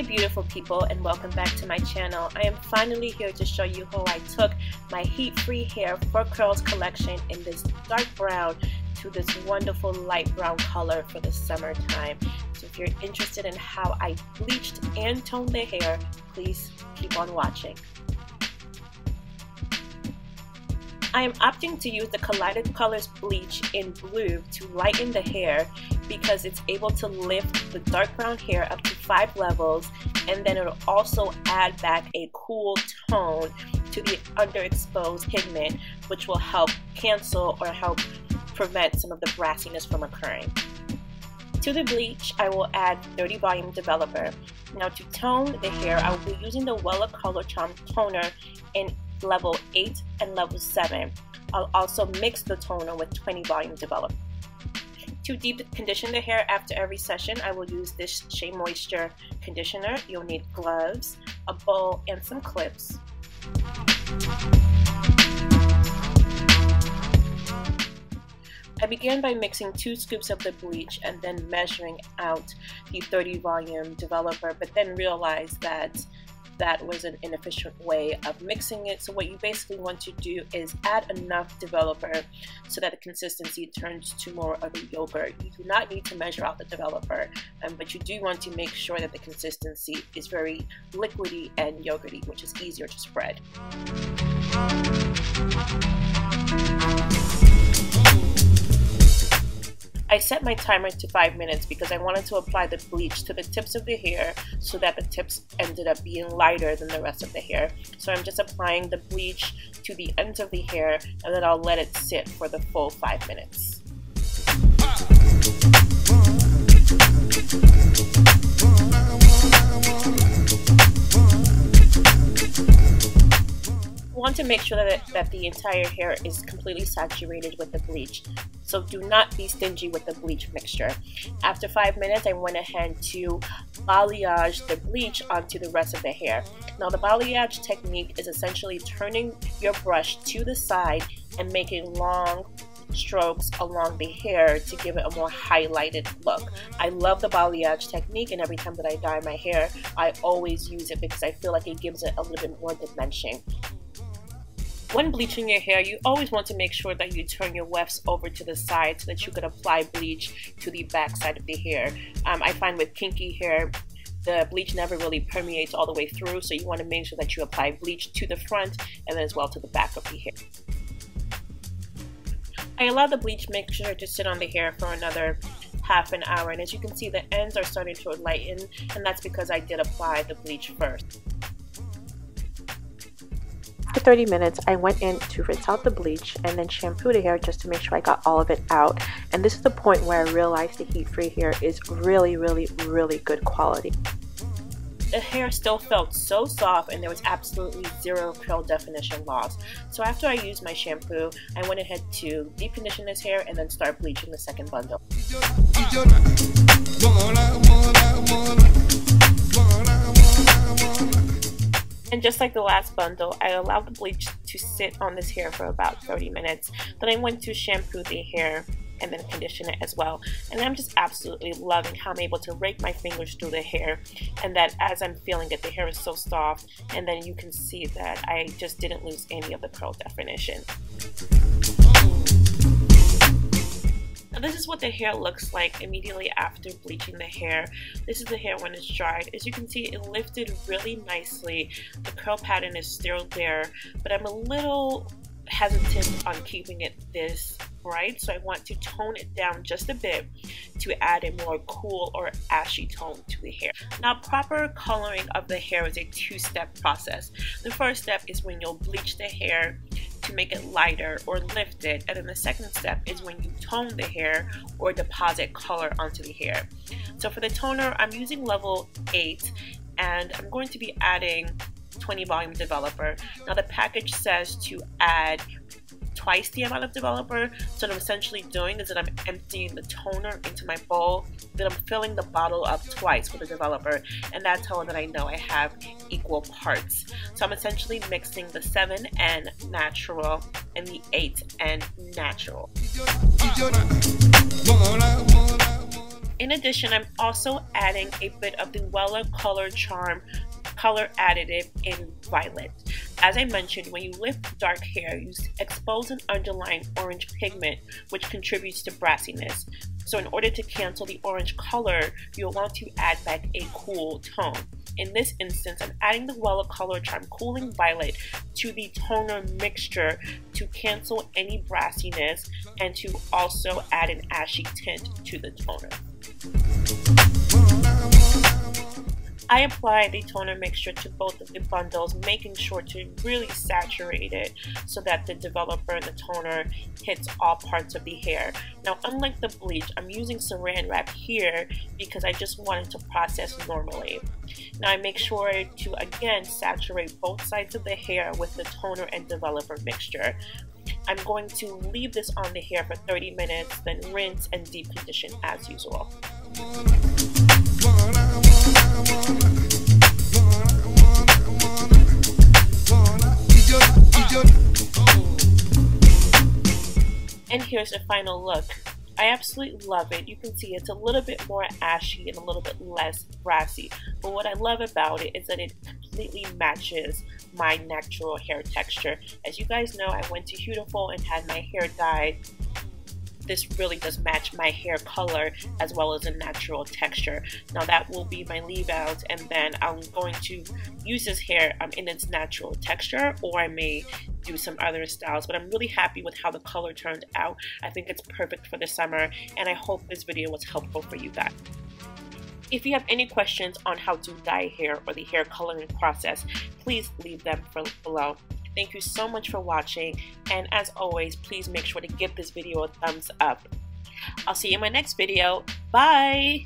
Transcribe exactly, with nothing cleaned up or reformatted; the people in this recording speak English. Hey beautiful people, and welcome back to my channel. I am finally here to show you how I took my Heat Free Hair for Curls collection in this dark brown to this wonderful light brown color for the summertime. So if you're interested in how I bleached and toned the hair, please keep on watching. I am opting to use the Colorido Colors bleach in blue to lighten the hair because it's able to lift the dark brown hair up to five levels, and then it'll also add back a cool tone to the underexposed pigment, which will help cancel or help prevent some of the brassiness from occurring. To the bleach, I will add thirty Volume Developer. Now to tone the hair, I will be using the Wella Color Charm Toner in level eight and level seven. I'll also mix the toner with twenty Volume Developer. To deep condition the hair after every session, I will use this Shea Moisture conditioner. You'll need gloves, a bowl, and some clips. I began by mixing two scoops of the bleach and then measuring out the thirty Volume Developer, but then realized that that was an inefficient way of mixing it. So what you basically want to do is add enough developer so that the consistency turns to more of a yogurt. You do not need to measure out the developer, um, but you do want to make sure that the consistency is very liquidy and yogurty, which is easier to spread. I set my timer to five minutes because I wanted to apply the bleach to the tips of the hair so that the tips ended up being lighter than the rest of the hair. So I'm just applying the bleach to the ends of the hair, and then I'll let it sit for the full five minutes. You want to make sure that, that the entire hair is completely saturated with the bleach. So do not be stingy with the bleach mixture. After five minutes, I went ahead to balayage the bleach onto the rest of the hair. Now the balayage technique is essentially turning your brush to the side and making long strokes along the hair to give it a more highlighted look. I love the balayage technique, and every time that I dye my hair, I always use it because I feel like it gives it a little bit more dimension. When bleaching your hair, you always want to make sure that you turn your wefts over to the side so that you can apply bleach to the back side of the hair. Um, I find with kinky hair, the bleach never really permeates all the way through, so you want to make sure that you apply bleach to the front and then as well to the back of the hair. I allow the bleach mixture to sit on the hair for another half an hour, and as you can see, the ends are starting to lighten, and that's because I did apply the bleach first. After thirty minutes, I went in to rinse out the bleach and then shampoo the hair just to make sure I got all of it out. And this is the point where I realized the Heat Free Hair is really, really, really good quality. The hair still felt so soft, and there was absolutely zero curl definition loss. So after I used my shampoo, I went ahead to deep condition this hair and then start bleaching the second bundle. And just like the last bundle, I allowed the bleach to sit on this hair for about thirty minutes. Then I went to shampoo the hair and then condition it as well. And I'm just absolutely loving how I'm able to rake my fingers through the hair, and that as I'm feeling it, the hair is so soft, and then you can see that I just didn't lose any of the curl definition. Now this is what the hair looks like immediately after bleaching the hair. This is the hair when it's dried. As you can see, it lifted really nicely. The curl pattern is still there, but I'm a little hesitant on keeping it this bright, so I want to tone it down just a bit to add a more cool or ashy tone to the hair. Now, proper coloring of the hair is a two-step process. The first step is when you'll bleach the hair to make it lighter or lift it, and then the second step is when you tone the hair or deposit color onto the hair. So for the toner, I'm using level eight, and I'm going to be adding twenty Volume Developer. Now the package says to add twice the amount of developer, so what I'm essentially doing is that I'm emptying the toner into my bowl, then I'm filling the bottle up twice with the developer, and that's how that I know I have equal parts. So I'm essentially mixing the seven N natural and the eight N natural. In In addition, I'm also adding a bit of the Wella Color Charm color additive in violet. As I mentioned, when you lift dark hair, you expose an underlying orange pigment, which contributes to brassiness. So in order to cancel the orange color, you'll want to add back a cool tone. In this instance, I'm adding the Wella Color Charm Cooling Violet to the toner mixture to cancel any brassiness and to also add an ashy tint to the toner. I apply the toner mixture to both of the bundles, making sure to really saturate it so that the developer and the toner hits all parts of the hair. Now, unlike the bleach, I'm using saran wrap here because I just wanted to process normally. Now, I make sure to again saturate both sides of the hair with the toner and developer mixture. I'm going to leave this on the hair for thirty minutes, then rinse and deep condition as usual. And here's the final look. I absolutely love it. You can see it's a little bit more ashy and a little bit less brassy. But what I love about it is that it completely matches my natural hair texture. As you guys know, I went to Heatiful and had my hair dyed. This really does match my hair color as well as a natural texture. Now that will be my leave out, and then I'm going to use this hair um, in its natural texture, or I may do some other styles, but I'm really happy with how the color turned out. I think it's perfect for the summer, and I hope this video was helpful for you guys. If you have any questions on how to dye hair or the hair coloring process, please leave them below. Thank you so much for watching, and as always, please make sure to give this video a thumbs up. I'll see you in my next video. Bye!